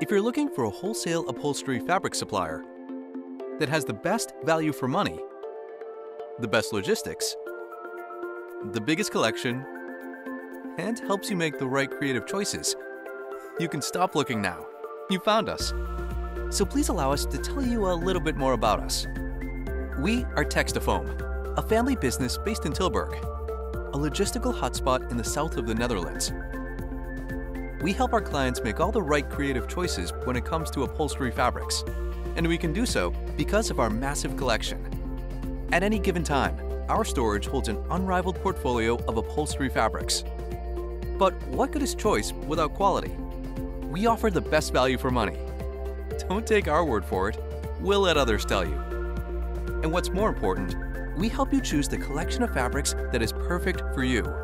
If you're looking for a wholesale upholstery fabric supplier that has the best value for money, the best logistics, the biggest collection, and helps you make the right creative choices, you can stop looking now. You found us. So please allow us to tell you a little bit more about us. We are Textaafoam, a family business based in Tilburg, a logistical hotspot in the south of the Netherlands. We help our clients make all the right creative choices when it comes to upholstery fabrics, and we can do so because of our massive collection. At any given time, our storage holds an unrivaled portfolio of upholstery fabrics. But what good is choice without quality? We offer the best value for money. Don't take our word for it, we'll let others tell you. And what's more important, we help you choose the collection of fabrics that is perfect for you.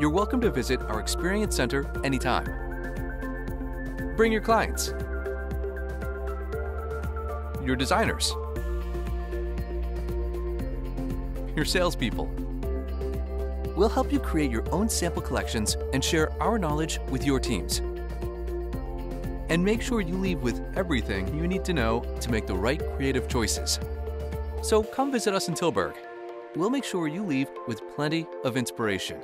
You're welcome to visit our Experience Center anytime. Bring your clients, your designers, your salespeople. We'll help you create your own sample collections and share our knowledge with your teams. And make sure you leave with everything you need to know to make the right creative choices. So come visit us in Tilburg. We'll make sure you leave with plenty of inspiration.